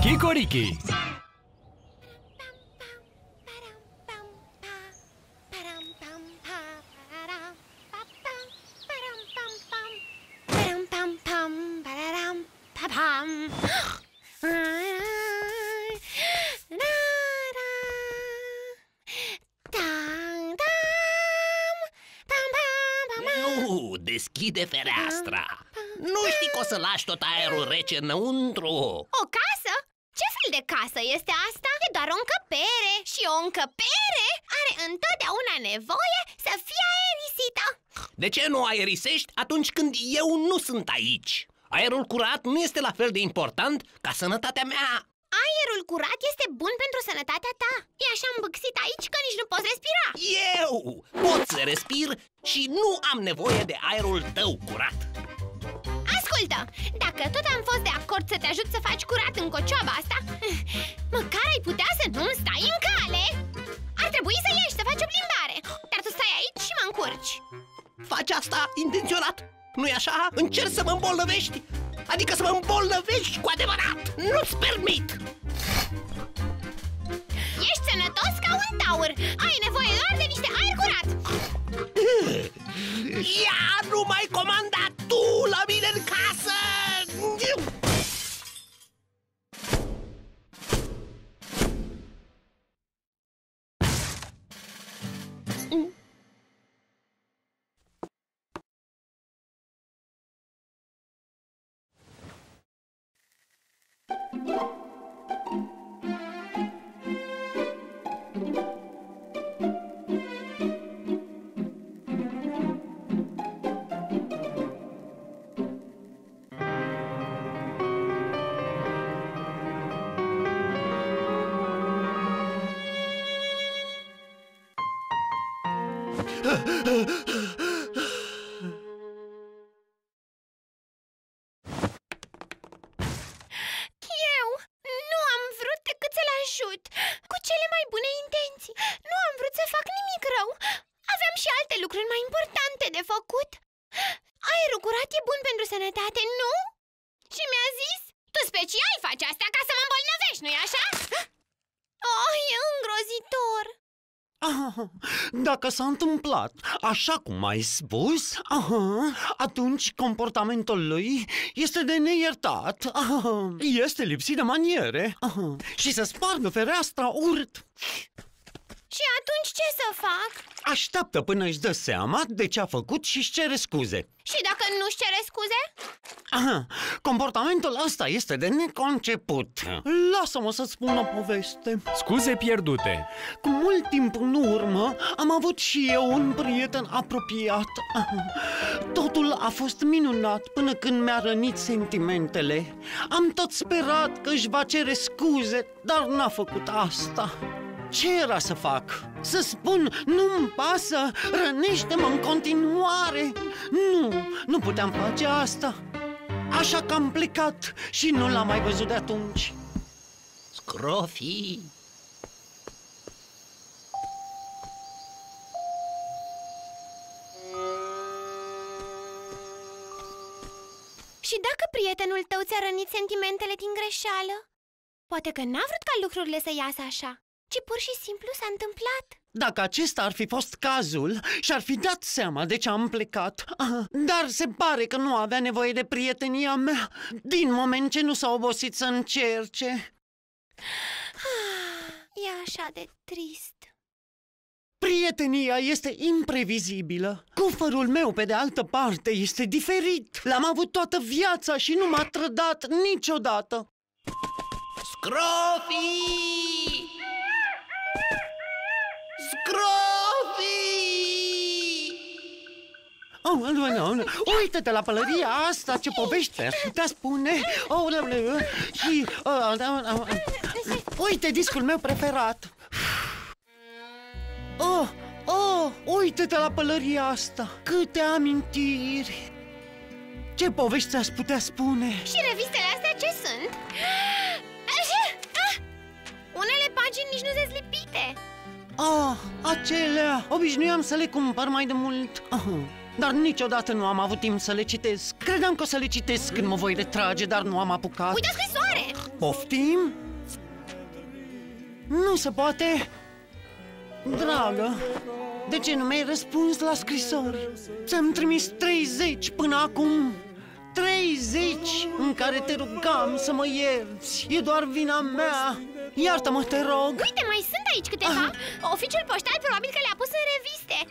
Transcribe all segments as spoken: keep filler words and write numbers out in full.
Kikoriki. Nu, deschide fereastra. Nu știi că o să lași tot aerul rece înăuntru. O casă? Ce fel de casă este asta? E doar o încăpere. Și o încăpere are întotdeauna nevoie să fie aerisită. De ce nu aerisești atunci când eu nu sunt aici? Aerul curat nu este la fel de important ca sănătatea mea. Aerul curat este bun pentru sănătatea ta. E așa îmbâxit aici că nici nu poți respira. Eu pot să respir și nu am nevoie de aerul tău curat. Ascultă, dacă tot am fost de acord să te ajut să faci curat în cocioaba asta, măcar ai putea să nu-mi stai în cale. Ar trebui să ieși să faci o plimbare, dar tu stai aici și mă încurci. Faci asta intenționat, nu-i așa? Încerci să mă îmbolnăvești? Adică să mă îmbolnăvești cu adevărat! Nu-ți permit! Ești sănătos ca un taur! Ai nevoie doar de niște aer curat! Ia nu mai comanda tu la mine în casă! Cu cele mai bune intenții. Nu am vrut să fac nimic rău. Aveam și alte lucruri mai importante de făcut. Aerul curat e bun pentru sănătate, nu? Și mi-a zis, tu special faci asta ca să mă îmbolnăvești, nu-i așa? Oh, e îngrozitor. Ah, dacă s-a întâmplat așa cum ai spus, aha, atunci comportamentul lui este de neiertat. Aha, este lipsit de maniere. Aha, și să spargă fereastra urât. Și atunci ce să fac? Așteaptă până își dă seama de ce a făcut și își cere scuze. Și dacă nu-și cere scuze? Aha, comportamentul ăsta este de neconceput. Lasă-mă să-ți spun o poveste. Scuze pierdute. Cu mult timp în urmă am avut și eu un prieten apropiat. Aha. Totul a fost minunat până când mi-a rănit sentimentele. Am tot sperat că își va cere scuze, dar n-a făcut asta. Ce era să fac? Să spun, nu-mi pasă, rănește-mă în continuare. Nu, nu puteam face asta. Așa că am plecat și nu l-am mai văzut de atunci. Scrofii! Și dacă prietenul tău ți-a rănit sentimentele din greșeală? Poate că n-a vrut ca lucrurile să iasă așa, ci pur și simplu s-a întâmplat. Dacă acesta ar fi fost cazul, și-ar fi dat seama de ce am plecat. Dar se pare că nu avea nevoie de prietenia mea, din moment ce nu s-a obosit să încerce. E așa de trist. Prietenia este imprevizibilă. Cufărul meu, pe de altă parte, este diferit. L-am avut toată viața și nu m-a trădat niciodată. Scrofii! Scrofii! Oh, nu, nu, nu. Uită-te la pălăria asta, ce povești ar putea spune. Oh, nu, nu. Și, oh, nu, nu. Uite discul meu preferat. Oh, oh, uite-te la pălăria asta. Câte amintiri. Ce povești ar putea spune. Și revistele astea ce sunt? Unele pagini nici nu se lipite. Ah, acelea! Obișnuiam să le cumpăr mai de mult. Ah, dar niciodată nu am avut timp să le citesc. Credeam că o să le citesc când mă voi retrage, dar nu am apucat. Uite o scrisoare! Poftim? Nu se poate! Dragă, de ce nu mi-ai răspuns la scrisori? Ți-am trimis treizeci până acum, treizeci în care te rugam să mă ierți. E doar vina mea. Iartă-mă, te rog. Uite, mai sunt aici câteva. Oficiul poștal probabil că le-a pus în reviste.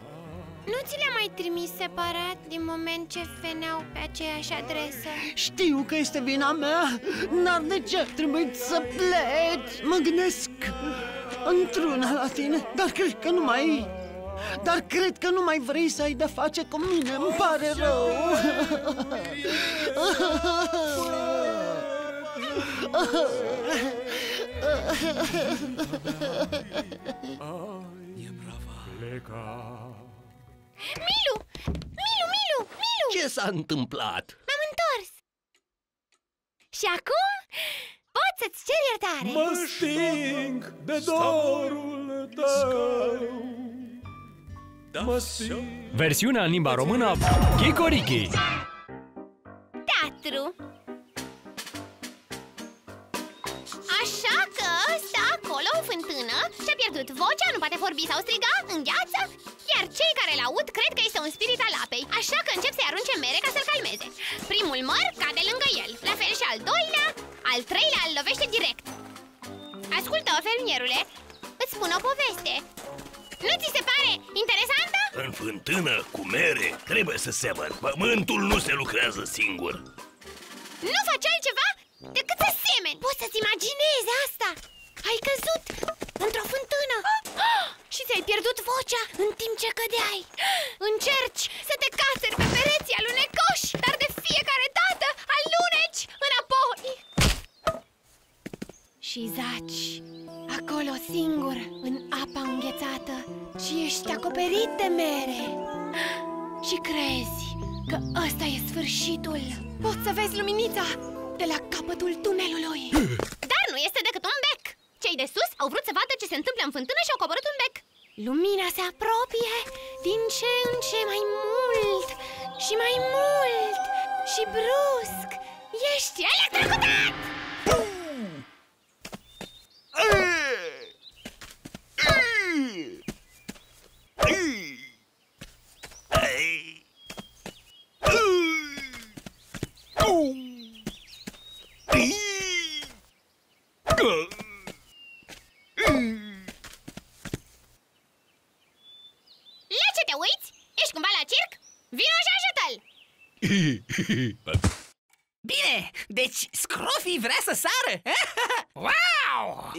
Nu ți le-am mai trimis separat din moment ce veneau pe aceeași adresă? Știu că este vina mea, dar de ce trebuie să pleci? Mă gândesc într-una la tine, dar cred că nu mai... Dar cred că nu mai vrei să ai de face cu mine, îmi pare rău. Milu! Milu, Milu, Milu! Ce s-a întâmplat? M-am întors! Și acum pot să-ți cer iertare! Mă sting de dorul tău! Mă sting! Versiunea în limba română Kikoriki! Teatru! Așa că stă acolo în fântână și-a pierdut vocea, nu poate vorbi sau striga, îngheață. Iar cei care l-aud cred că este un spirit al apei, așa că încep să-i arunce mere ca să-l calmeze. Primul măr cade lângă el, la fel și al doilea, al treilea îl lovește direct. Ascultă, fermierule, îți spun o poveste. Nu ți se pare interesantă? În fântână cu mere trebuie să semăn, pământul nu se lucrează singur. Nu faci altceva decât să semeni. Poți să-ți imaginezi asta? Ai căzut într-o fântână și ți-ai pierdut vocea în timp ce cădeai. Încerci să te caseri pe pereții alunecoși, dar de fiecare dată aluneci înapoi. Și zaci acolo singur în apa înghețată și ești acoperit de mere. Și crezi că ăsta e sfârșitul. Poți să vezi luminița de la capătul tunelului. Dar nu este decât un bec. Cei de sus au vrut să vadă ce se întâmplă în fântână și au coborât un bec. Lumina se apropie din ce în ce mai mult și mai mult. Și brusc ești electrocutat! Bine, deci Scrofii vrea să sară. Wow!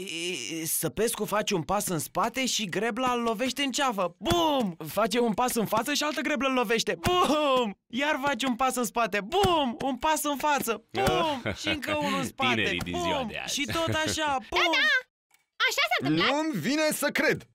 Săpescu face un pas în spate și Grebla îl lovește în ceafă. Bum! Face un pas în față și altă Grebla îl lovește. Bum! Iar face un pas în spate. Bum! Un pas în față. Bum! Și încă unul în spate. Bum! Și tot așa. Bum! Da, da! Așa s-a întâmplat. Nu-mi vine să cred.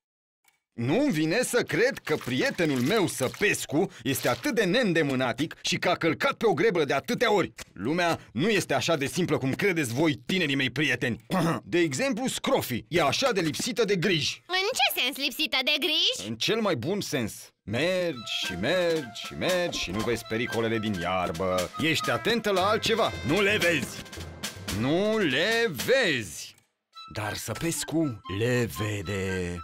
Nu-mi vine să cred că prietenul meu, Săpescu, este atât de neîndemânatic și că a călcat pe o greblă de atâtea ori. Lumea nu este așa de simplă cum credeți voi, tinerii mei prieteni. De exemplu, Scrofii e așa de lipsită de griji. În ce sens lipsită de griji? În cel mai bun sens. Mergi și mergi și mergi și nu vezi pericolele din iarbă. Ești atentă la altceva. Nu le vezi. Nu le vezi. Dar Săpescu le vede.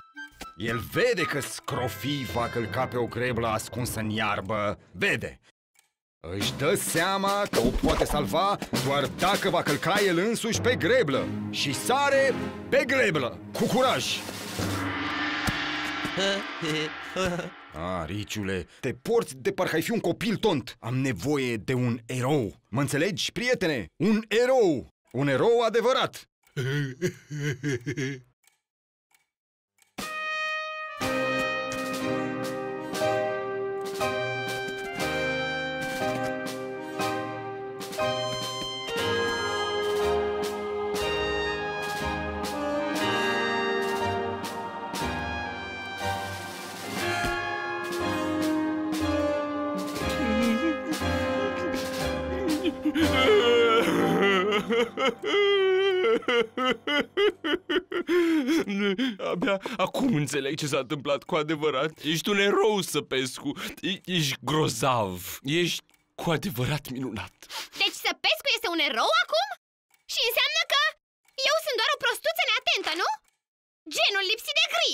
El vede că Scrofii va călca pe o greblă ascunsă în iarbă. Vede. Își dă seama că o poate salva doar dacă va călca el însuși pe greblă. Și sare pe greblă, cu curaj. Ah, Riciule, te porți de parcă ai fi un copil tont. Am nevoie de un erou. Mă înțelegi, prietene? Un erou. Un erou adevărat. Abia acum înțeleg ce s-a întâmplat cu adevărat. Ești un erou, Săpescu. E Ești grozav. Ești cu adevărat minunat. Deci Săpescu este un erou acum? Și înseamnă că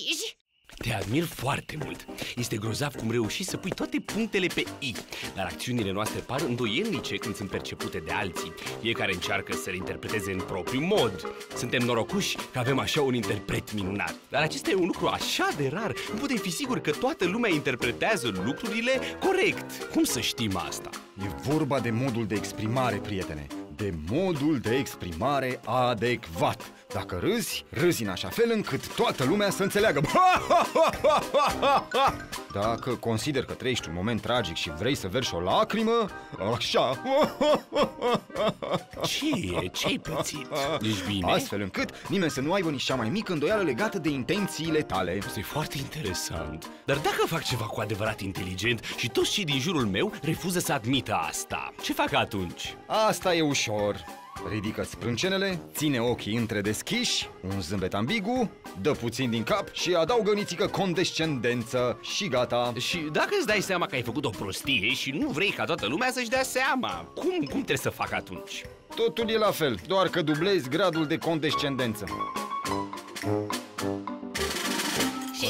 griji! Te admir foarte mult. Este grozav cum reușești să pui toate punctele pe I. Dar acțiunile noastre par îndoielnice când sunt percepute de alții. Fiecare încearcă să le interpreteze în propriul mod. Suntem norocuși că avem așa un interpret minunat. Dar acesta e un lucru așa de rar. Nu putem fi siguri că toată lumea interpretează lucrurile corect. Cum să știm asta? E vorba de modul de exprimare, prietene. De modul de exprimare adecvat. Dacă râzi, râzi în așa fel încât toată lumea să înțeleagă. Dacă consider că trăiești un moment tragic și vrei să verși o lacrimă, așa. Ce e? Ce-ai pățit? Ești bine? Astfel încât nimeni să nu aibă nici cea mai mică îndoială legată de intențiile tale. Este foarte interesant. Dar dacă fac ceva cu adevărat inteligent și toți cei din jurul meu refuză să admită asta, ce fac atunci? Asta e ușor. Ridică sprâncenele, ține ochii întredeschiși, un zâmbet ambigu, dă puțin din cap și adaugă nițică condescendență și gata. Și dacă îți dai seama că ai făcut o prostie și nu vrei ca toată lumea să-și dea seama, cum, cum trebuie să fac atunci? Totul e la fel, doar că dublezi gradul de condescendență.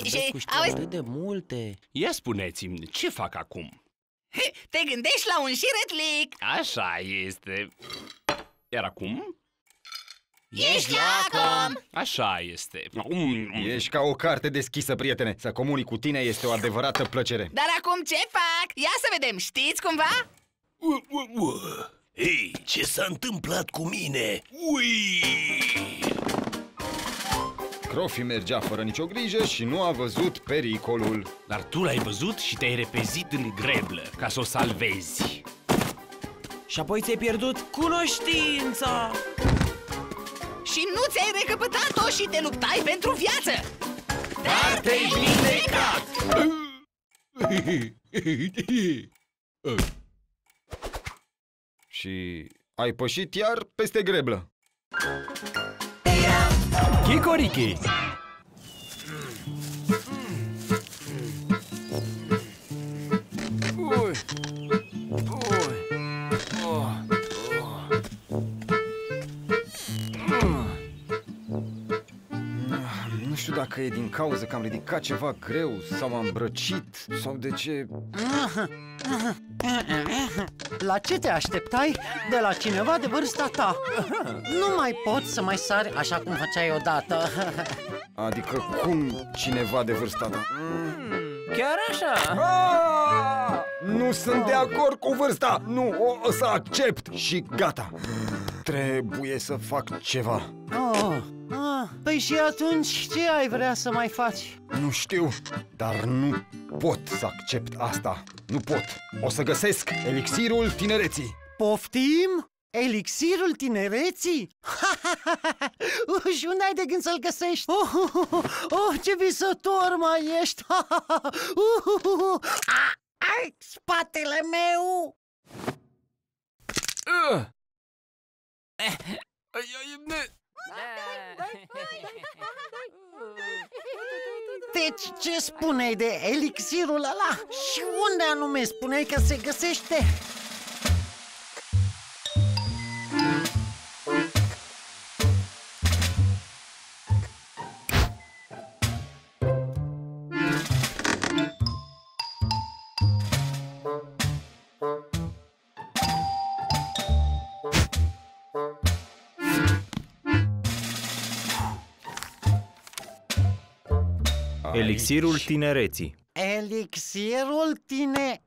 Și, auzi... de multe. Ia spuneți-mi, ce fac acum? Te gândești la un șiretlic! Așa este... Iar acum? Ești la acum! Așa este. Ești ca o carte deschisă, prietene. Să comunic cu tine este o adevărată plăcere. Dar acum ce fac? Ia să vedem, știți cumva? Hei, ce s-a întâmplat cu mine? Ui! Crofi mergea fără nicio grijă și nu a văzut pericolul. Dar tu l-ai văzut și te-ai repezit în greblă ca să o salvezi. Și apoi ți-ai pierdut cunoștința. Și nu ți-ai recăpătat-o și te luptai pentru viață. Dar te-ai vindecat. Și ai pășit iar peste greblă. Chicoriki! Ui. Ui. Nu știu dacă e din cauza că am ridicat ceva greu sau m-am îmbrăcit sau de ce... La ce te așteptai? De la cineva de vârsta ta. Nu mai poți să mai sari așa cum făceai odată. Adică cum cineva de vârsta ta? Chiar așa? Aaaa! Nu sunt de acord cu vârsta! Nu o să accept! Și gata! Trebuie să fac ceva. Oh. Ah. Păi și atunci ce ai vrea să mai faci? Nu știu, dar nu pot să accept asta. Nu pot. O să găsesc elixirul tinereții. Poftim? Elixirul tinereții? Și unde ai de gând să-l găsești? Oh, oh, oh, oh, ce visător mai ești! uh, uh, uh, uh. Ah, ai, spatele meu! Uh. Deci ce spuneai de elixirul ăla? Și unde anume spuneai că se găsește? Elixirul tinereții. Elixirul tine...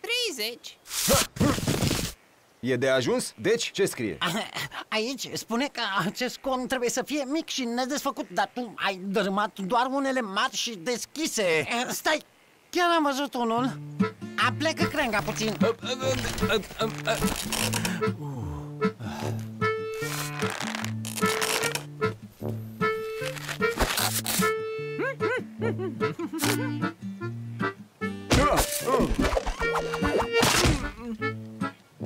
treizeci. E de ajuns? Deci, ce scrie? Aici spune că acest cont trebuie să fie mic și nedesfăcut, dar tu ai dărâmat doar unele mari și deschise. Stai, chiar am văzut unul. Aplecă crenga puțin.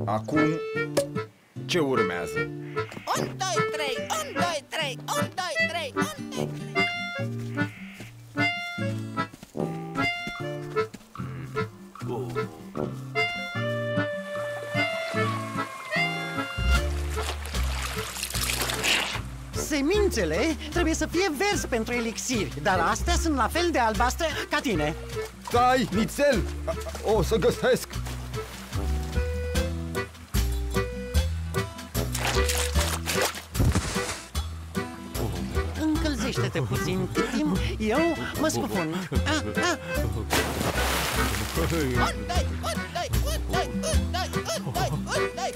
Acum, ce urmează? unu, doi, trei, unu, doi, trei, unu, doi, trei, unu, doi, trei. Semințele trebuie să fie verzi pentru elixir, dar astea sunt la fel de albastre ca tine. Stai, nițel! O să găsesc! Încălzește-te puțin cât timp, eu mă scufun.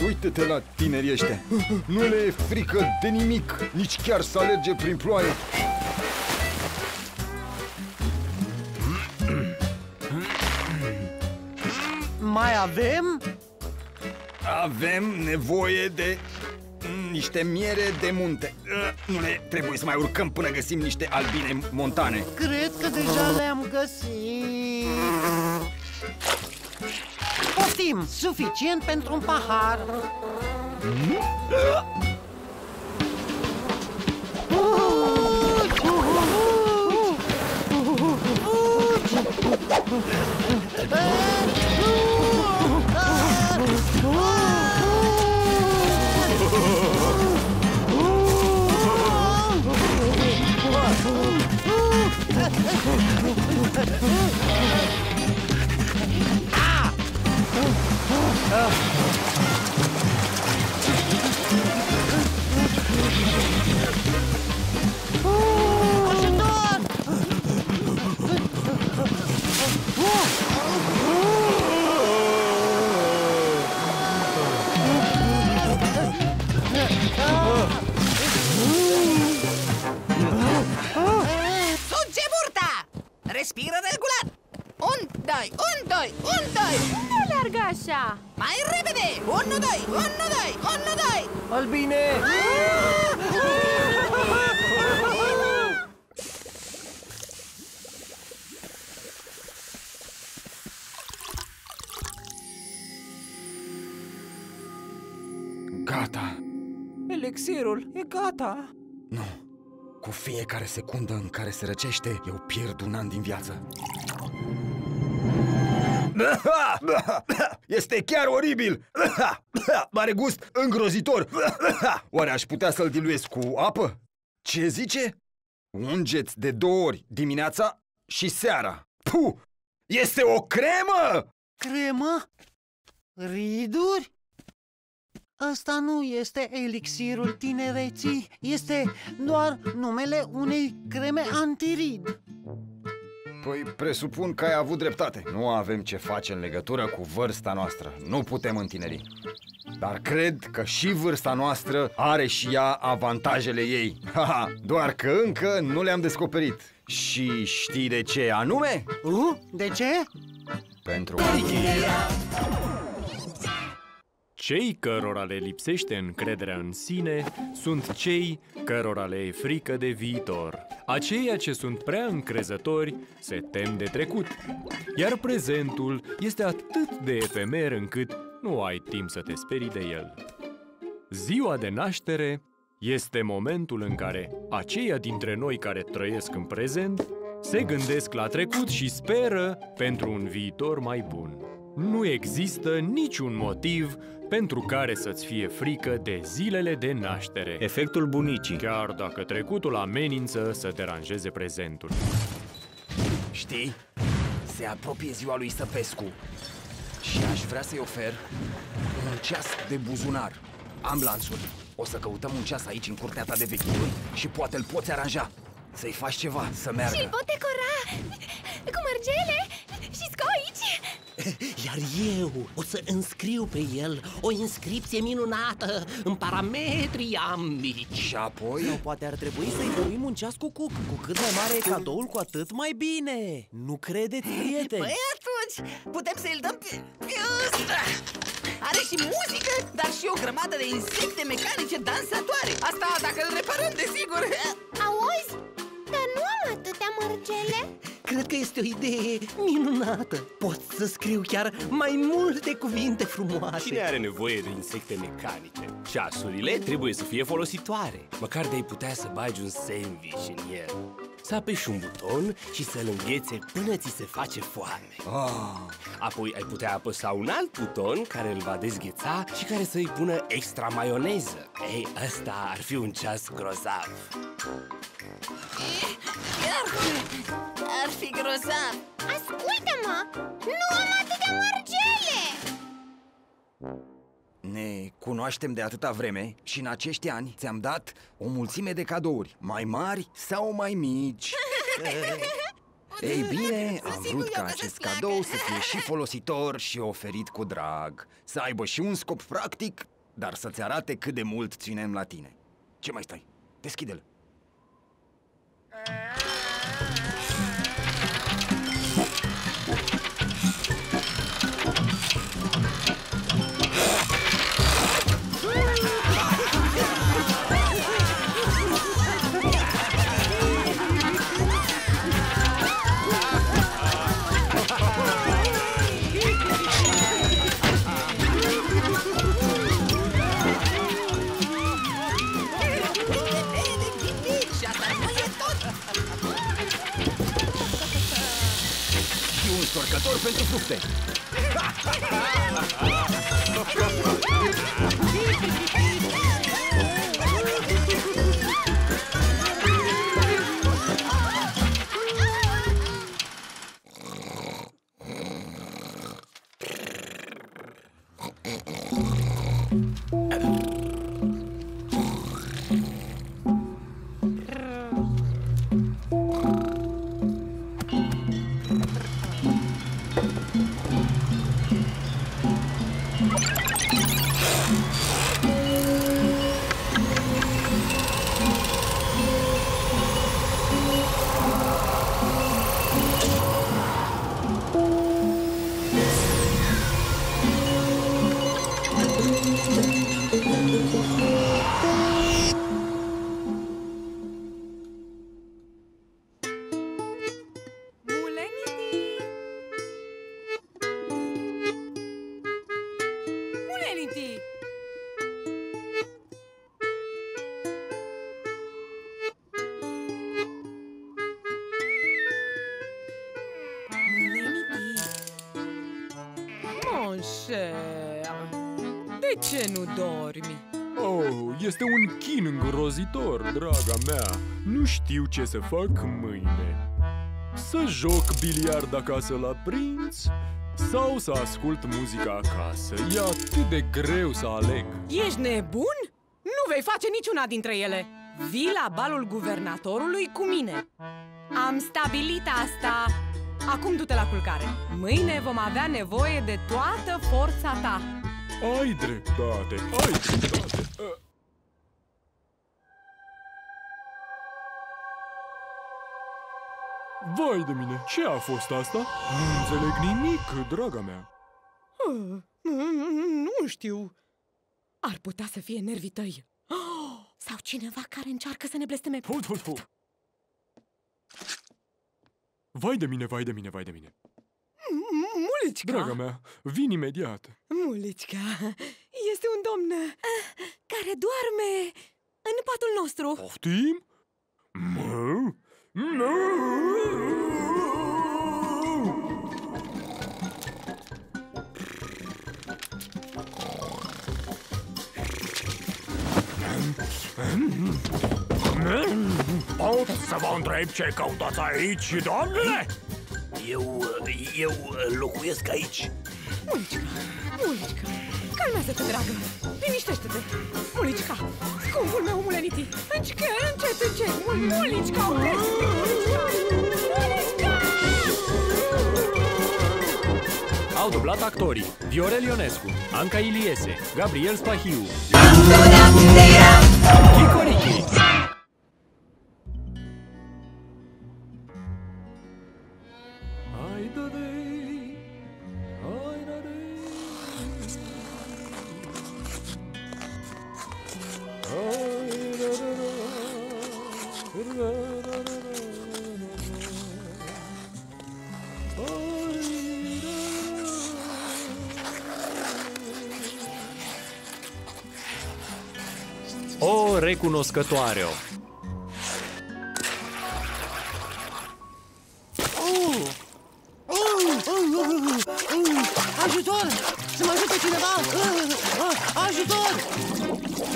Uite-te la tinerii ăștia. Nu le e frică de nimic, nici chiar să alerge prin ploaie. Mai avem? Avem nevoie de niște miere de munte. Nu ne trebuie să mai urcăm până găsim niște albine montane. Cred că deja le-am găsit. Poftim! Suficient pentru un pahar. Respiră regulat! Un, doi, un, doi, un, doi! Nu alergă așa! Mai repede! Unu, doi, unu, doi, unu, doi! Albine! Gata! Elixirul e gata! Nu! Cu fiecare secundă în care se răcește, eu pierd un an din viață. Este chiar oribil! Are gust îngrozitor! Oare aș putea să-l diluez cu apă? Ce zice? Ungeți de două ori dimineața și seara. Puh! Este o cremă! Cremă? Riduri? Asta nu este elixirul tinereții, este doar numele unei creme antirid. Păi presupun că ai avut dreptate. Nu avem ce face în legătură cu vârsta noastră. Nu putem întineri. Dar cred că și vârsta noastră are și ea avantajele ei. Doar că încă nu le-am descoperit. Și știi de ce anume? Uh, de ce? Pentru că... cei cărora le lipsește încrederea în sine sunt cei cărora le e frică de viitor. Aceia ce sunt prea încrezători se tem de trecut, iar prezentul este atât de efemer încât nu ai timp să te sperii de el. Ziua de naștere este momentul în care aceia dintre noi care trăiesc în prezent se gândesc la trecut și speră pentru un viitor mai bun. Nu există niciun motiv pentru care să-ți fie frică de zilele de naștere. Efectul bunicii. Chiar dacă trecutul amenință să deranjeze prezentul. Știi? Se apropie ziua lui Săpescu și aș vrea să-i ofer un ceas de buzunar. Am lanțul. O să căutăm un ceas aici, în curtea ta de vechiuri, și poate îl poți aranja. Să-i faci ceva, să meargă. Și-l pot decora cu mărgele și scoici. Iar eu o să înscriu pe el o inscripție minunată în parametrii ambici. Și apoi? Sau poate ar trebui să-i dorim un ceas cu cuc. Cu cât mai mare e cadoul, cu atât mai bine. Nu credeți, prieteni? Păi atunci putem să-i dăm pe... pe ăsta. Are și muzică, dar și o grămadă de insecte mecanice dansatoare. Asta dacă îl reparăm, desigur. Auzi? Dar nu am atâtea mărgele. Cred că este o idee minunată. Pot să scriu chiar mai multe cuvinte frumoase. Cine are nevoie de insecte mecanice? Ceasurile trebuie să fie folositoare. Măcar de-ai putea să bagi un sandwich în el. să apeși un buton și să-l înghețe până ți se face foame. Oh. Apoi ai putea apăsa un alt buton care îl va dezgheța și care să-i pună extra maioneză. Ei, ăsta ar fi un ceas grozav. Ar fi grozav. Ascultă-mă! Nu am atâtea mărgele! Ne cunoaștem de atâta vreme și în acești ani ți-am dat o mulțime de cadouri, mai mari sau mai mici. Ei bine, am vrut ca acest cadou să fie și folositor și oferit cu drag, să aibă și un scop practic, dar să-ți arate cât de mult ținem la tine. Ce mai stai? Deschide-l! Întorcător pentru fructe! De ce nu dormi? Oh, este un chin îngrozitor, draga mea. Nu știu ce să fac mâine. Să joc biliard acasă la prinț sau să ascult muzica acasă. E atât de greu să aleg. Ești nebun? Nu vei face niciuna dintre ele. Vii la balul guvernatorului cu mine. Am stabilit asta. Acum du-te la culcare. Mâine vom avea nevoie de toată forța ta. Ai dreptate, ai dreptate. Vai de mine, ce a fost asta? Nu înțeleg nimic, draga mea. Nu știu. Ar putea să fie nervii tăi. Sau cineva care încearcă să ne blesteme. Vai de mine, vai de mine, vai de mine. Mulicica! Draga mea, vin imediat. Mulicica, este un domn care doarme în patul nostru. Poftim? Mă? Nu! Pot să vă întreb ce căutați aici, domnule? Eu, eu locuiesc aici. Mulicica, Mulicica, calmează-te, dragă, liniștește-te. Mulicica, scumpul meu muleniti, încet, încet, încet, Mulicica, oprește-te, Mulicica! Au dublat actorii Viorel Ionescu, Anca Iliese, Gabriel Spahiu, Chicoriki. O recunoscătoare-o. Ajutor! Să mă ajute cineva! Ajutor!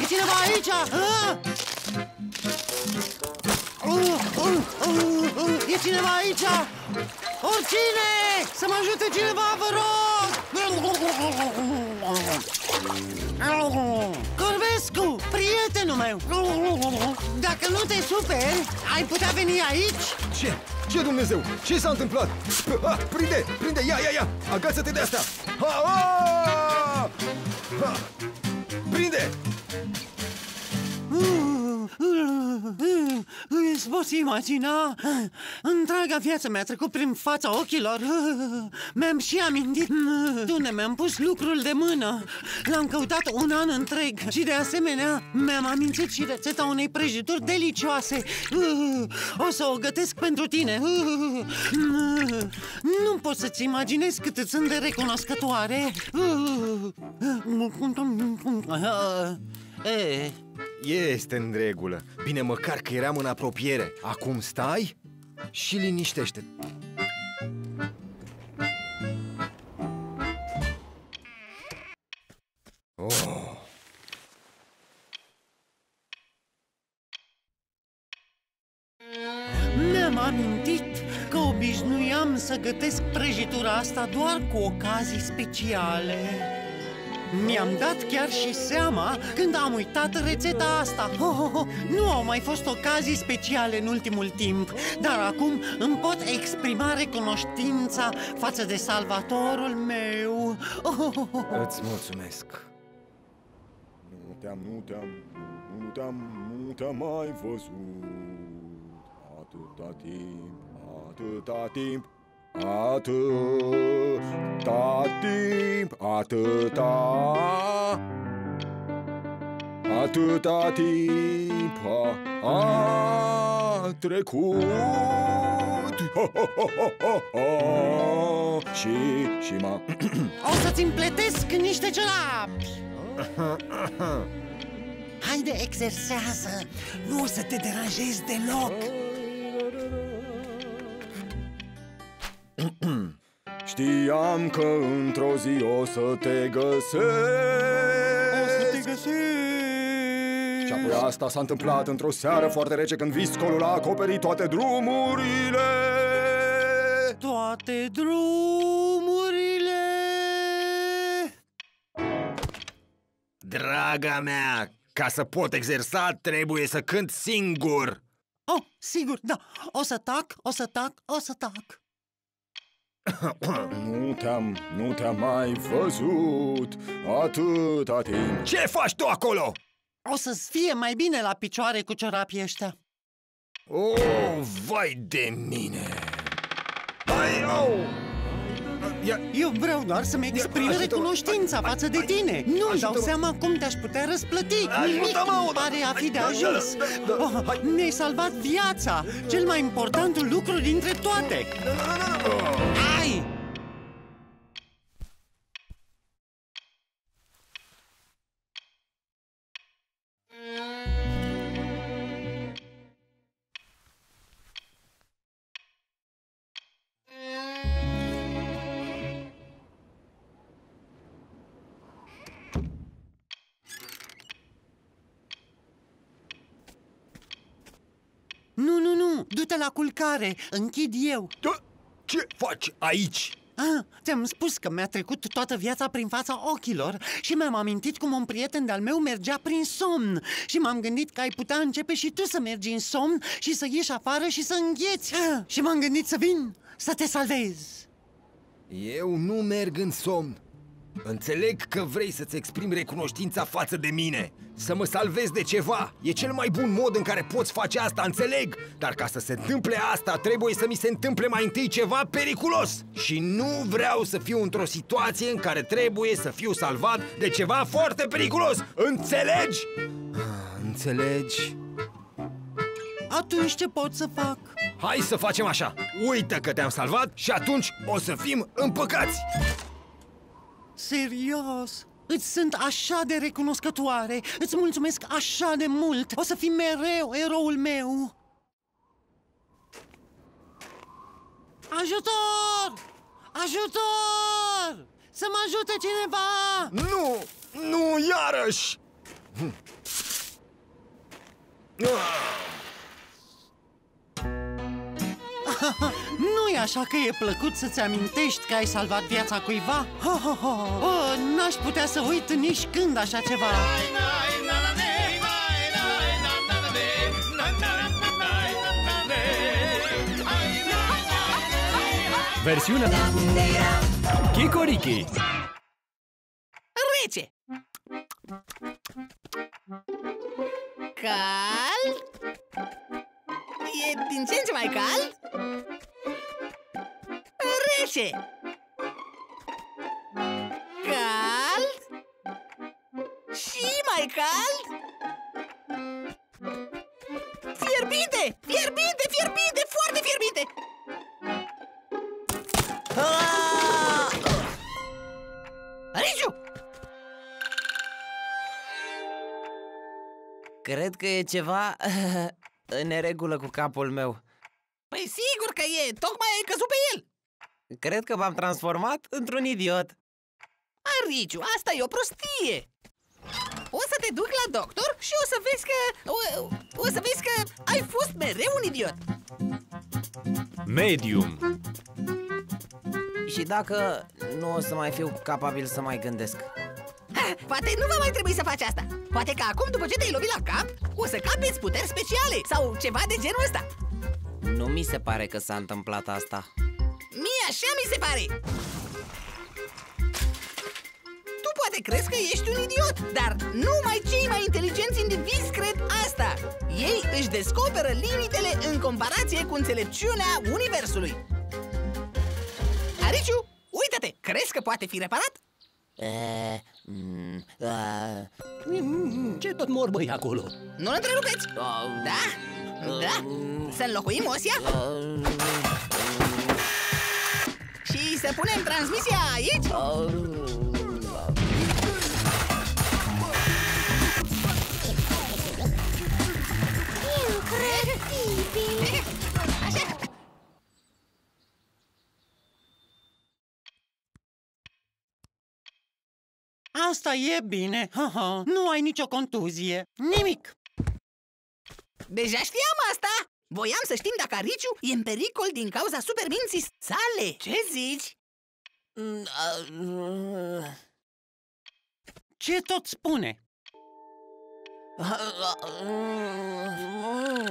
E cineva aici! E cineva aici! Oricine! Să mă ajute cineva, vă rog! Corvescu, prietenul meu! Dacă nu te superi, ai putea veni aici? Ce? Ce, Dumnezeu? Ce s-a întâmplat? Ah, prinde! Prinde! Ia, ia, ia! Agață-te de asta! Ha, ah! Ah! Prinde! Îți poți imagina? Întreaga viață mi-a trecut prin fața ochilor. Mi-am și amintit unde mi-am pus lucrul de mână. L-am căutat un an întreg și de asemenea mi-am amintit și rețeta unei prăjituri delicioase. O să o gătesc pentru tine. Nu poți să-ți imaginezi cât îți sunt de recunoscătoare. E... Este în regulă. Bine, măcar că eram în apropiere. Acum stai și liniștește-te. Oh. Mi-am amintit că obișnuiam să gătesc prăjitura asta doar cu ocazii speciale. Mi-am dat chiar și seama când am uitat rețeta asta. Oh, oh, oh. Nu au mai fost ocazii speciale în ultimul timp, dar acum îmi pot exprima recunoștința față de salvatorul meu. Oh, oh, oh. Îți mulțumesc. Nu te-am, nu te-am, nu te-am, nu te-am mai văzut. Atâta timp, atâta timp. Atâta timp, atâta, atâta timp a, a trecut. Ho, ho, ho, ho, ho. Și, și m-a... O să-ți împletesc niște celapi. Haide, exersează, nu o să te deranjezi deloc. Știam că într-o zi o să te găsesc. O să te găsesc. Și apoi asta s-a întâmplat într-o seară foarte rece, când viscolul a acoperit toate drumurile. Toate drumurile. Draga mea, ca să pot exersa trebuie să cânt singur. Oh, sigur, da, o să tac, o să tac, o să tac. Nu te-am, nu te-am mai văzut atâta timp. Ce faci tu acolo? O să-ți fie mai bine la picioare cu ciorapii ăștia. Oh, vai de mine! Ai, oh! Ia... Eu vreau doar să-mi exprim recunoștința față de tine. Nu-mi dau seama cum te-aș putea răsplăti. Nimic nu pare a fi de ajuns. Ne-ai salvat viața, cel mai important lucru dintre toate. Ai! Du-te la culcare, închid eu. Ce faci aici? Ah, ți-am spus că mi-a trecut toată viața prin fața ochilor și mi-am amintit cum un prieten de-al meu mergea prin somn. Și m-am gândit că ai putea începe și tu să mergi în somn și să ieși afară și să îngheți. Ah, și m-am gândit să vin să te salvez. Eu nu merg în somn. Înțeleg că vrei să-ți exprimi recunoștința față de mine. Să mă salvezi de ceva. E cel mai bun mod în care poți face asta, înțeleg. Dar ca să se întâmple asta, trebuie să mi se întâmple mai întâi ceva periculos. Și nu vreau să fiu într-o situație în care trebuie să fiu salvat de ceva foarte periculos. Înțelegi? Înțelegi? Atunci ce pot să fac? Hai să facem așa. Uită că te-am salvat și atunci o să fim împăcați. Serios? Îți sunt așa de recunoscătoare. Îți mulțumesc așa de mult. O să fii mereu eroul meu. Ajutor! Ajutor! Să mă ajute cineva! Nu! Nu, iarăși! Nu-i așa că e plăcut să-ți amintești că ai salvat viața cuiva? N-aș putea să uit nici când așa ceva. Versiunea Kikoriki. Rece! Cald. E din ce în ce mai cald. Rece! Cald. Și mai cald. Fierbinte! Fierbinte! Fierbinte! Foarte fierbinte! Riciu! Cred că e ceva în neregulă cu capul meu. Păi sigur că e, tocmai ai căzut pe el. Cred că m-am transformat într-un idiot. Riciu, asta e o prostie. O să te duc la doctor și o să vezi că... O, o să vezi că ai fost mereu un idiot. Medium. Și dacă nu o să mai fiu capabil să mai gândesc. Ha, poate nu va mai trebui să faci asta. Poate că acum, după ce te-ai lovit la cap, o să capeți puteri speciale sau ceva de genul ăsta. Nu mi se pare că s-a întâmplat asta. Mie așa mi se pare. Tu poate crezi că ești un idiot, dar numai cei mai inteligenți indivizi cred asta. Ei își descoperă limitele în comparație cu înțelepciunea universului. Riciu, uită-te! Crezi că poate fi reparat? E, mm, a... mm, ce tot mor băi acolo? Nu-l întrerupeți! Oh, da? Da? Mm, să înlocuim Osia? Uh, și să punem transmisia aici? Uh, Incredibil! Așa! Asta e bine, ha, ha. Nu ai nicio contuzie, nimic. Deja știam asta. Voiam să știm dacă Riciu e în pericol din cauza superminții sale. Ce zici? Ce tot spune?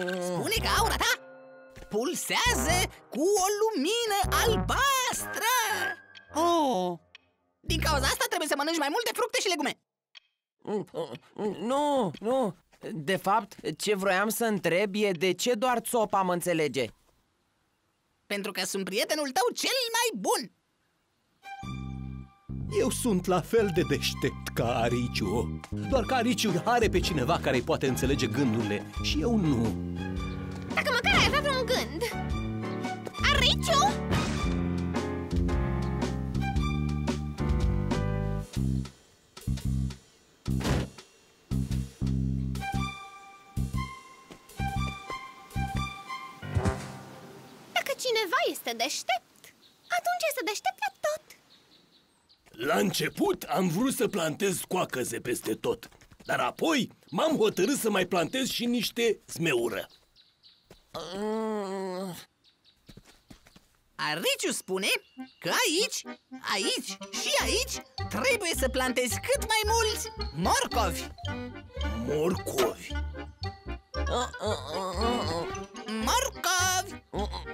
Spune că aura ta pulsează cu o lumină albastră. Oh. Din cauza asta trebuie să mănânci mai multe fructe și legume. Nu, nu. De fapt, ce vroiam să întreb e de ce doar țopa mă înțelege. Pentru că sunt prietenul tău cel mai bun. Eu sunt la fel de deștept ca Ariciu. Doar că Ariciu are pe cineva care îi poate înțelege gândurile și eu nu. Dacă măcar ai avea vreun gând. Ariciu! Cineva este deștept, atunci este deștept la tot. La început am vrut să plantez coacăze peste tot, dar apoi m-am hotărât să mai plantez și niște zmeură. Mm. Ariciu spune că aici, aici și aici trebuie să plantezi cât mai mulți morcovi. Morcovi? Uh, uh, uh, uh. Morcovi! Uh, uh.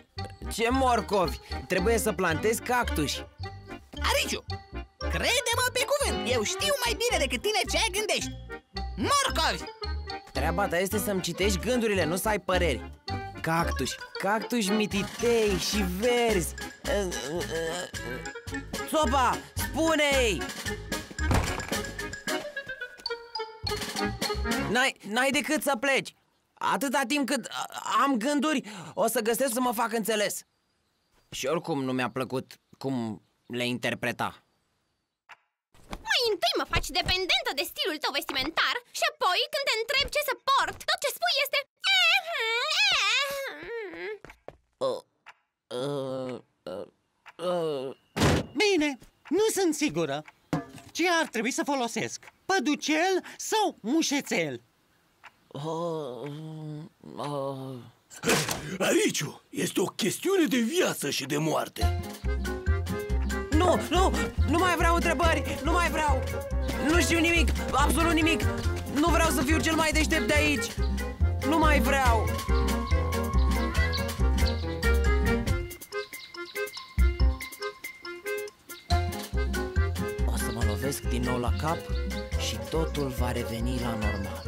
Ce morcovi? Trebuie să plantez cactuși. Ariciu, crede-mă pe cuvânt, eu știu mai bine decât tine ce ai gândești. Morcovi! Treaba ta este să-mi citești gândurile, nu să ai păreri. Cactuși, cactuși mititei și verzi. Țopa, spune-i! N-ai decât să pleci. Atâta timp cât am gânduri, o să găsesc să mă fac înțeles. Și oricum nu mi-a plăcut cum le interpreta. Mai întâi mă faci dependentă de stilul tău vestimentar și apoi când te întreb ce să port, tot ce spui este... Uh, uh, uh, uh. sunt sigură. Ce ar trebui să folosesc? Păducel sau mușețel? Uh, uh... Ariciu, este o chestiune de viață și de moarte. Nu, nu, nu mai vreau întrebări, nu mai vreau. Nu știu nimic, absolut nimic. Nu vreau să fiu cel mai deștept de aici. Nu mai vreau. O să mă lovesc din nou la cap și totul va reveni la normal.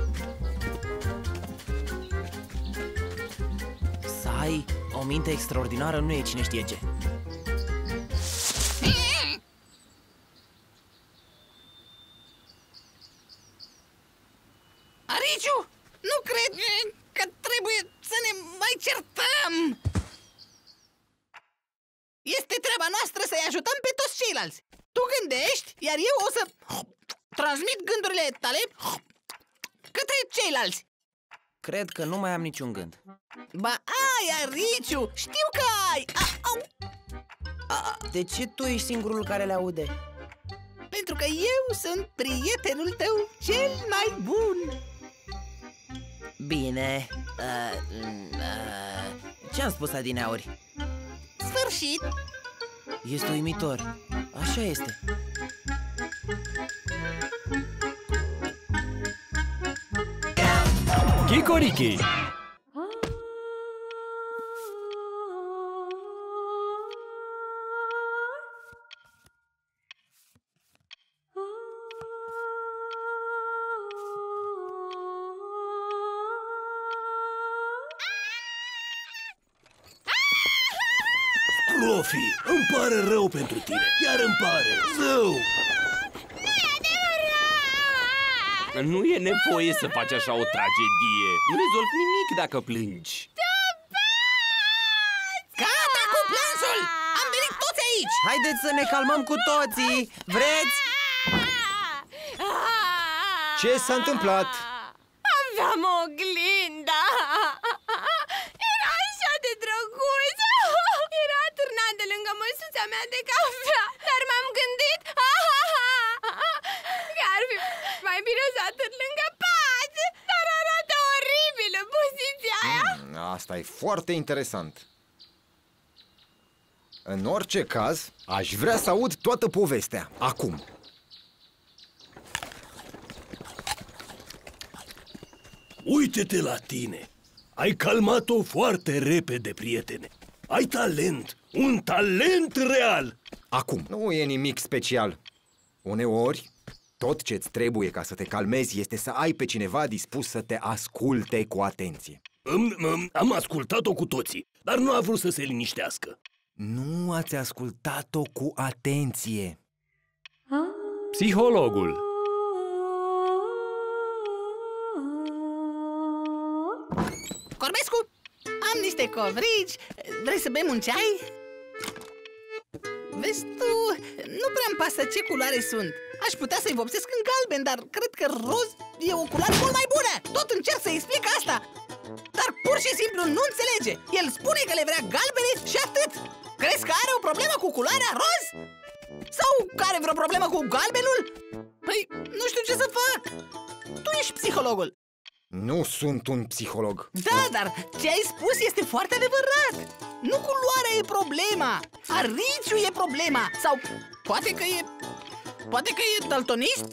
Să ai o minte extraordinară nu e cine știe ce. Ariciu, nu cred că trebuie să ne mai certăm. Este treaba noastră să-i ajutăm pe toți ceilalți. Tu gândești, iar eu o să transmit gândurile tale către ceilalți. Cred că nu mai am niciun gând. Ba ai, Ariciu, știu că ai. A, au. A, de ce tu ești singurul care le aude? Pentru că eu sunt prietenul tău cel mai bun. Bine, uh, uh, ce-am spus adineauri? Sfârșit! Este uimitor, așa este. Kikoriki! Scrofi, îmi pare rău pentru tine, chiar îmi pare rău. Nu e nevoie să faci așa o tragedie. Nu rezolvi nimic dacă plângi. Gata cu plânsul! Am venit toți aici! Haideți să ne calmăm cu toții! Vreți? Ce s-a întâmplat? Aveam oglinda! Era așa de drăguță! Era atârnat de lângă măsuța mea de cafea! Dar m-am gândit... mai bine să atât lângă pat, dar arată oribil în poziția aia. Mm, asta e foarte interesant. În orice caz, aș vrea să aud toată povestea, acum. Uite-te la tine! Ai calmat-o foarte repede, prietene. Ai talent, un talent real. Acum, nu e nimic special. Uneori... tot ce-ți trebuie ca să te calmezi este să ai pe cineva dispus să te asculte cu atenție. Am, am, am ascultat-o cu toții, dar nu a vrut să se liniștească. Nu ați ascultat-o cu atenție. Psihologul. Corbescu, am niște covrigi, vrei să bem un ceai? Vezi tu, nu prea-mi pasă ce culoare sunt. Aș putea să-i vopsesc în galben, dar cred că roz e o culoare mult mai bună. Tot încerc să-i explic asta, dar pur și simplu nu înțelege. El spune că le vrea galbene și atât. Crezi că are o problemă cu culoarea roz? Sau că are vreo problemă cu galbenul? Păi, nu știu ce să fac. Tu ești psihologul. Nu sunt un psiholog. Da, dar ce ai spus este foarte adevărat. Nu culoarea e problema. Ariciu e problema. Sau poate că e... poate că e daltonist?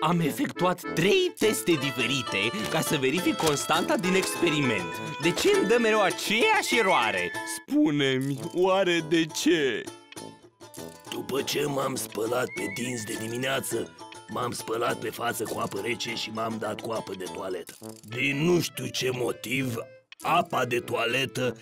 Am efectuat trei teste diferite ca să verific constanta din experiment. De ce îmi dă mereu aceeași eroare? Spune-mi, oare de ce? După ce m-am spălat pe dinți de dimineață, m-am spălat pe față cu apă rece și m-am dat cu apă de toaletă. Din nu știu ce motiv, apa de toaletă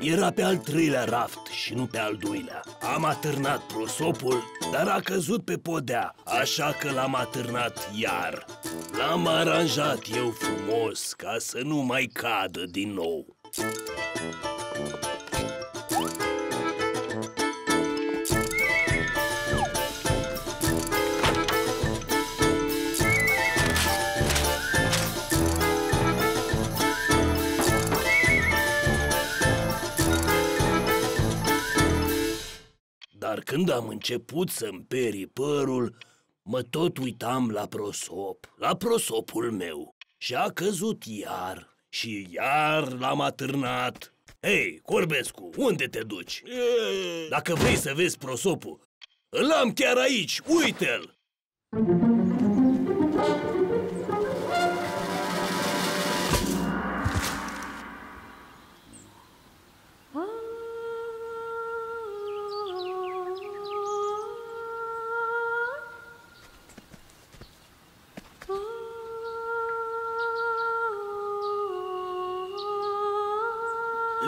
era pe al treilea raft și nu pe al doilea. Am atârnat prosopul, dar a căzut pe podea, așa că l-am atârnat iar. L-am aranjat eu frumos ca să nu mai cadă din nou. Dar când am început să-mi perii părul, mă tot uitam la prosop, la prosopul meu. Și a căzut iar și iar l-am atârnat. Hei, Corbescu, unde te duci? Dacă vrei să vezi prosopul, îl am chiar aici, uite-l!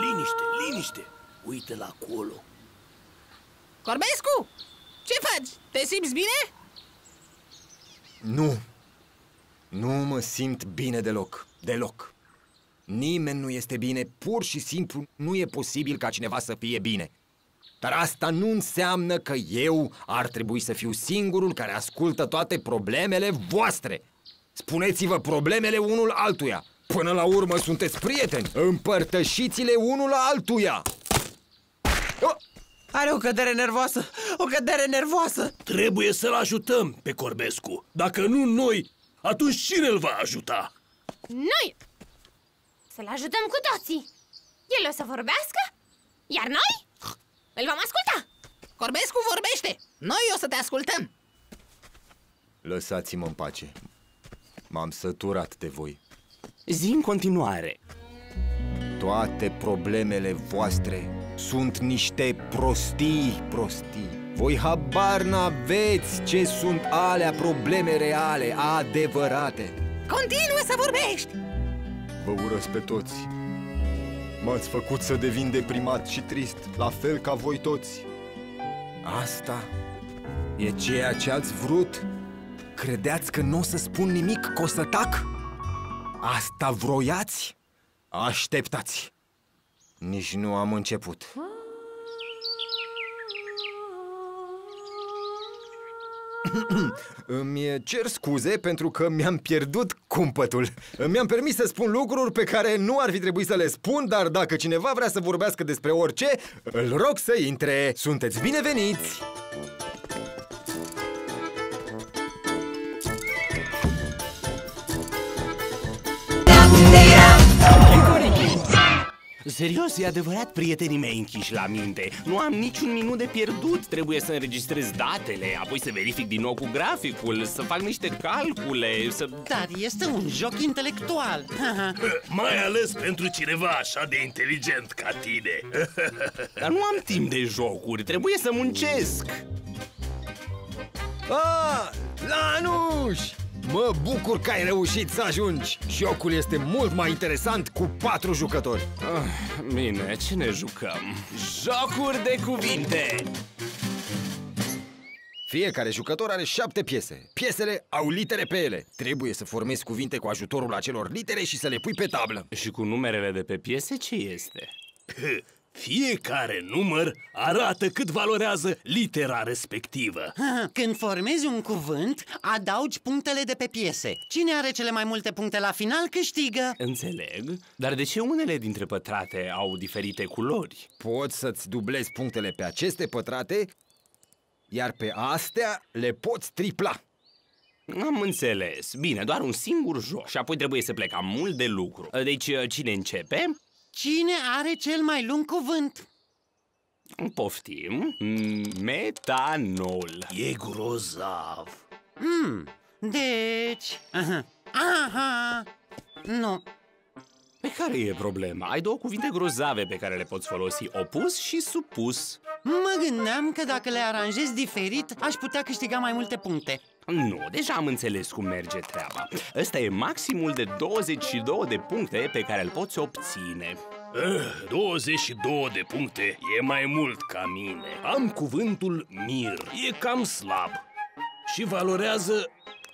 Liniște, liniște! Uite-l acolo! Corbescu! Ce faci? Te simți bine? Nu! Nu mă simt bine deloc, deloc! Nimeni nu este bine, pur și simplu nu e posibil ca cineva să fie bine. Dar asta nu înseamnă că eu ar trebui să fiu singurul care ascultă toate problemele voastre! Spuneți-vă problemele unul altuia! Până la urmă sunteți prieteni! Împărtășiți-le unul la altuia! Oh! Are o cădere nervoasă! O cădere nervoasă! Trebuie să-l ajutăm pe Corbescu! Dacă nu noi, atunci cine îl va ajuta? Noi! Să-l ajutăm cu toții! El o să vorbească, iar noi îl vom asculta! Corbescu vorbește! Noi o să te ascultăm! Lăsați-mă în pace! M-am săturat de voi! Zi în continuare. Toate problemele voastre sunt niște prostii, prostii. Voi habar n-aveți ce sunt alea probleme reale, adevărate. Continuă să vorbești! Vă urăsc pe toți. M-ați făcut să devin deprimat și trist, la fel ca voi toți. Asta e ceea ce ați vrut? Credeați că nu o să spun nimic, că o să tac? Asta vroiați? Așteptați! Nici nu am început. Îmi cer scuze pentru că mi-am pierdut cumpătul. Mi-am permis să spun lucruri pe care nu ar fi trebuit să le spun, dar dacă cineva vrea să vorbească despre orice, îl rog să intre. Sunteți bineveniți! Serios, e adevărat, prietenii mei închiși la minte. Nu am niciun minut de pierdut. Trebuie să înregistrez datele, apoi să verific din nou cu graficul, să fac niște calcule, să... Dar este un joc intelectual. Mai ales pentru cineva așa de inteligent ca tine. Dar nu am timp de jocuri, trebuie să muncesc. Ah, Lanuș! Mă bucur că ai reușit să ajungi. Jocul este mult mai interesant cu patru jucători. ah, Bine, ce ne jucăm? Jocuri de cuvinte. Fiecare jucător are șapte piese. Piesele au litere pe ele. Trebuie să formezi cuvinte cu ajutorul acelor litere și să le pui pe tablă. Și cu numerele de pe piese ce este? Fiecare număr arată cât valorează litera respectivă. Când formezi un cuvânt, adaugi punctele de pe piese. Cine are cele mai multe puncte la final câștigă. Înțeleg, dar de ce unele dintre pătrate au diferite culori? Poți să-ți dublezi punctele pe aceste pătrate, iar pe astea le poți tripla. Am înțeles, bine, doar un singur joc. Și apoi trebuie să plecăm mult de lucru. Deci cine începe? Cine are cel mai lung cuvânt? Poftim. Metanol. E grozav. Mm, deci... Aha. Aha. Nu. Pe care e problema? Ai două cuvinte grozave pe care le poți folosi: opus și supus. Mă gândeam că dacă le aranjez diferit, aș putea câștiga mai multe puncte. Nu, deja am înțeles cum merge treaba. Ăsta e maximul de douăzeci și două de puncte pe care îl poți obține. uh, douăzeci și două de puncte e mai mult ca mine. Am cuvântul mir. E cam slab și valorează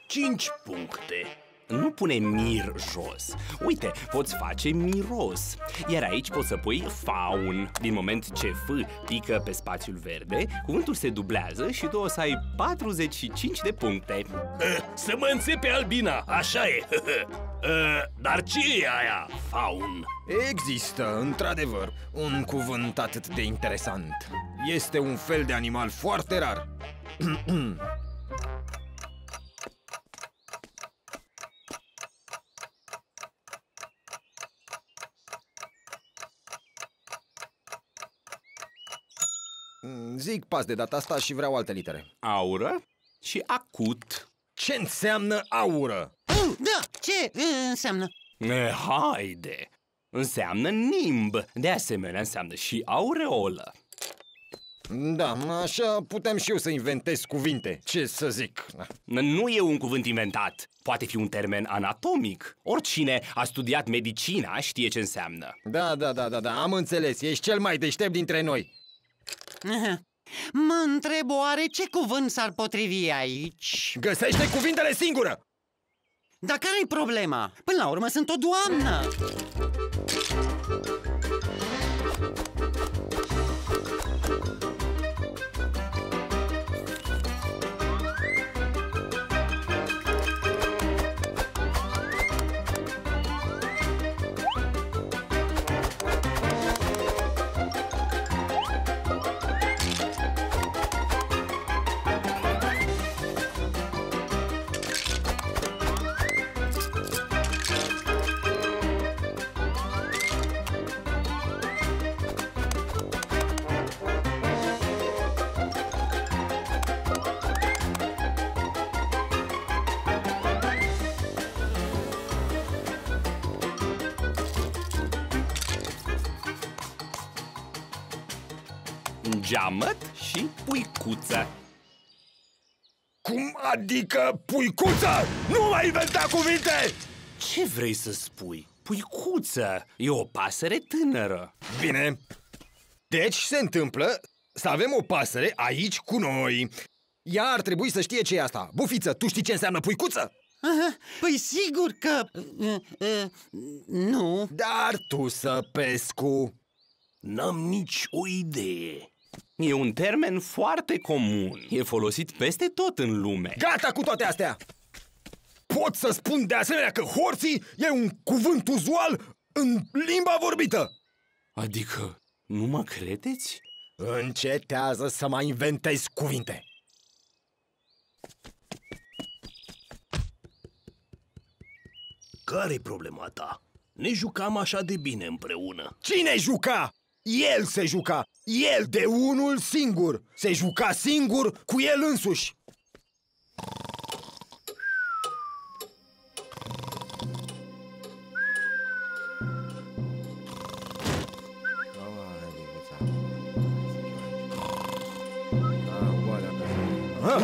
cinci puncte. Nu pune mir jos. Uite, poți face miros. Iar aici poți să pui faun. Din moment ce F pică pe spațiul verde, cuvântul se dublează și tu o să ai patruzeci și cinci de puncte. Să mă înțepe Albina, așa e. Dar ce e aia, faun? Există, într-adevăr, un cuvânt atât de interesant. Este un fel de animal foarte rar. Zic pas de data asta și vreau alte litere. Aură și acut. Ce înseamnă aură? Da, ce înseamnă? E, haide! Înseamnă nimb. De asemenea înseamnă și aureolă. Da, așa putem și eu să inventez cuvinte. Ce să zic? Nu e un cuvânt inventat. Poate fi un termen anatomic. Oricine a studiat medicina știe ce înseamnă. Da, da, da, da, da. Am înțeles. Ești cel mai deștept dintre noi. Mă întreb oare ce cuvânt s-ar potrivi aici? Găsește cuvintele singură! Dar care-i problema? Până la urmă sunt o doamnă! Geamăt și puicuță. Cum adică puicuță? Nu mai inventa cuvinte! Ce vrei să spui? Puicuță e o pasăre tânără. Bine. Deci se întâmplă să avem o pasăre aici cu noi. Ea ar trebui să știe ce e asta. Bufiță, tu știi ce înseamnă puicuță? Aha, păi sigur că... Uh, uh, nu. Dar tu să pescu. N-am nici o idee. E un termen foarte comun. E folosit peste tot în lume. Gata cu toate astea! Pot să spun de asemenea că horții e un cuvânt uzual în limba vorbită. Adică, nu mă credeți? Încetează să mai inventezi cuvinte. Care-i problema ta? Ne jucam așa de bine împreună. Cine juca? El se juca. El de unul singur. Se juca singur cu el însuși.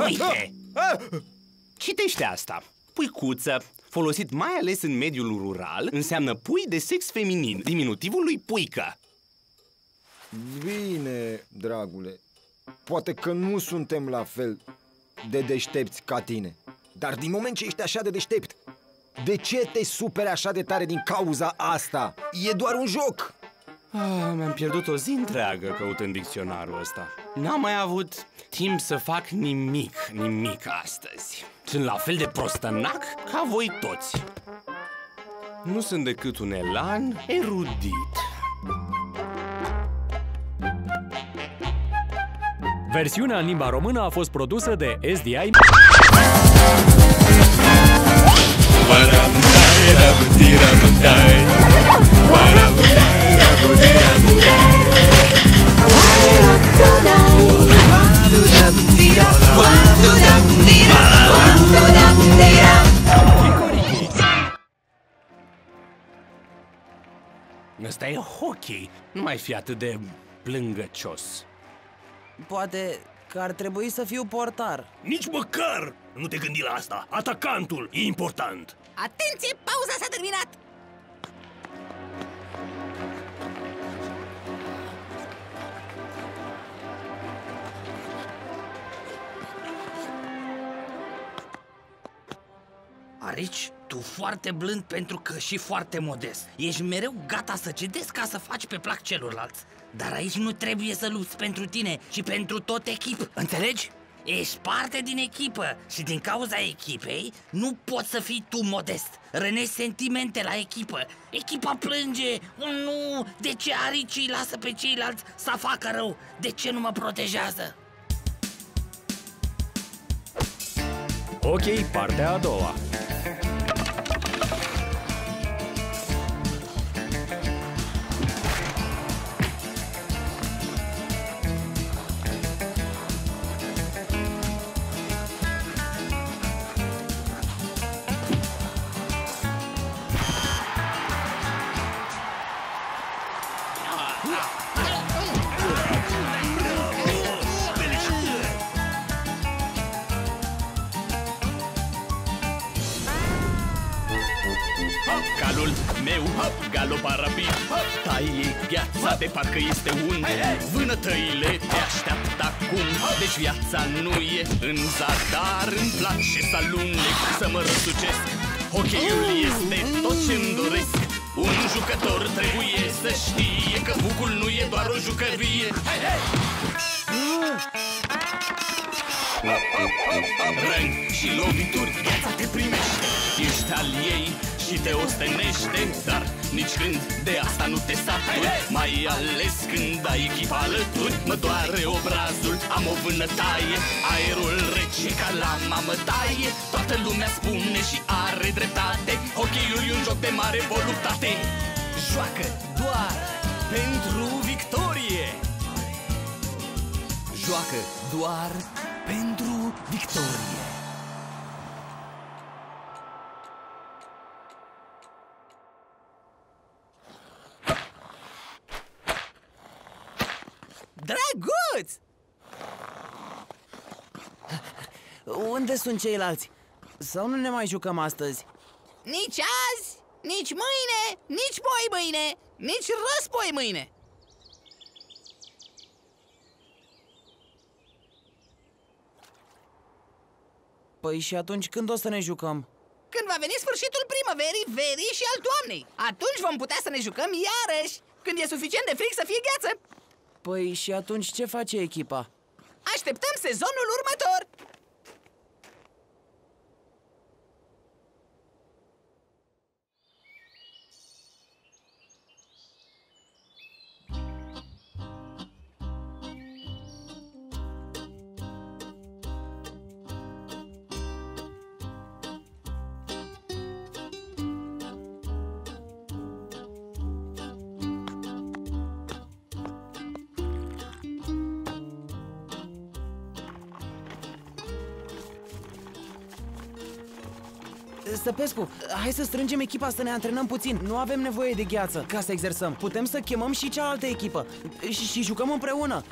Uite! Citește asta. Puicuță, folosit mai ales în mediul rural, înseamnă pui de sex feminin, diminutivul lui puică. Bine, dragule, poate că nu suntem la fel de deștepți ca tine. Dar din moment ce ești așa de deștept, de ce te superi așa de tare din cauza asta? E doar un joc! Ah, mi-am pierdut o zi întreagă căutând dicționarul ăsta. N-am mai avut timp să fac nimic, nimic astăzi. Sunt la fel de prostănac ca voi toți. Nu sunt decât un elan erudit. Versiunea în limba română a fost produsă de S D I. Ăsta e hockey, nu mai fi atât de plângăcios. Poate că ar trebui să fiu portar. Nici măcar! Nu te gândi la asta! Atacantul e important! Atenție! Pauza s-a terminat! Arici, Tu foarte blând pentru că și foarte modest. Ești mereu gata să cedezi ca să faci pe plac celorlalți. Dar aici nu trebuie să lupți pentru tine, ci pentru tot echip, înțelegi? Ești parte din echipă și din cauza echipei nu poți să fii tu modest. Rănești sentimente la echipă. Echipa plânge. Nu, de ce aricii lasă pe ceilalți să facă rău? De ce nu mă protejează? Ok, partea a doua. De parcă este un vânătăile te așteaptă acum. Deci viața nu e în zadar. Îmi place să alunec, să mă răsucesc. Hockey-ul este tot ce-mi doresc. Un jucător trebuie să știe că bucul nu e doar o jucărie. Răni și lovituri, viața te primește. Ești al ei și te ostenește, dar nici când de asta nu te saturi. Mai ales când ai echipa alături. Mă doare obrazul, am o vânătaie. Aerul rece ca la mamă taie. Toată lumea spune și are dreptate. Hockey-ul e un joc de mare voluptate. Joacă doar pentru victorie. Joacă doar pentru victorie. Drăguț! Unde sunt ceilalți? Sau nu ne mai jucăm astăzi? Nici azi, nici mâine, nici poi mâine, nici răspoi mâine. Păi și atunci când o să ne jucăm? Când va veni sfârșitul primăverii, verii și al toamnei. Atunci vom putea să ne jucăm iarăși, când e suficient de fric să fie gheață. Păi și atunci ce face echipa? Așteptăm sezonul următor! Stăpescu, hai să strângem echipa să ne antrenăm puțin. Nu avem nevoie de gheață ca să exersăm. Putem să chemăm și cealaltă echipă și, și jucăm împreună.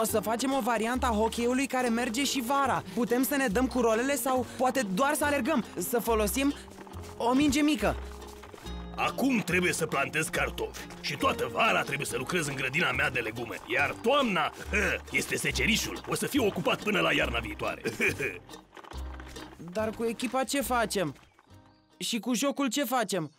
O să facem o variantă a hockey-ului care merge și vara. Putem să ne dăm cu rolele sau poate doar să alergăm. Să folosim o minge mică. Acum trebuie să plantez cartofi. Și toată vara trebuie să lucrez în grădina mea de legume. Iar toamna este secerișul. O să fiu ocupat până la iarna viitoare. Dar cu echipa ce facem? Și cu jocul ce facem?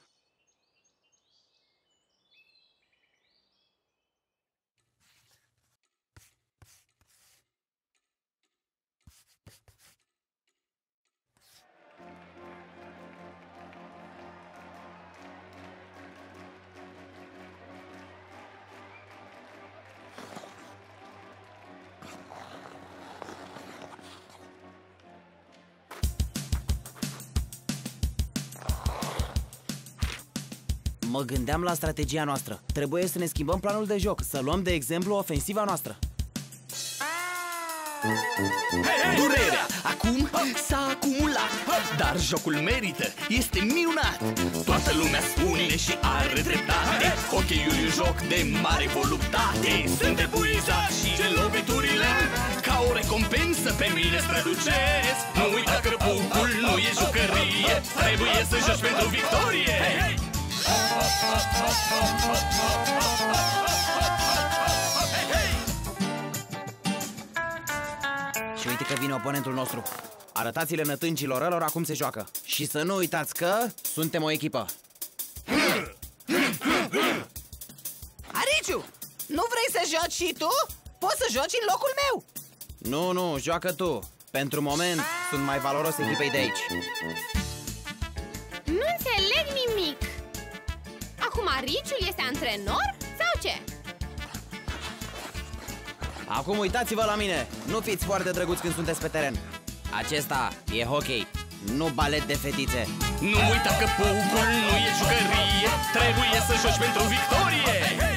Mă gândeam la strategia noastră. Trebuie să ne schimbăm planul de joc. Să luăm de exemplu ofensiva noastră. Durerea acum s-a acumulat, dar jocul merită, este minunat. Toată lumea spune și are dreptate. Hockey-ul e un joc de mare voluptate. Sunt epuizat și de loviturile. Ca o recompensă pe mine străducesc. Nu uita că bucul nu e jucărie. Trebuie să joci pentru victorie. Și uite că vine oponentul nostru. Arătați-le nătâncilor ălora cum se joacă. Și să nu uitați că suntem o echipă. Ariciu, nu vrei să joci și tu? Poți să joci în locul meu. Nu, nu, joacă tu. Pentru moment, sunt mai valoros echipei de aici. Nu înțeleg nimic. Acum Ariciu este antrenor sau ce? Acum uitați-vă la mine. Nu fiți foarte drăguți când sunteți pe teren. Acesta e hockey, nu balet de fetițe. Nu uita că pucul nu e jucărie. Trebuie să joci pentru victorie.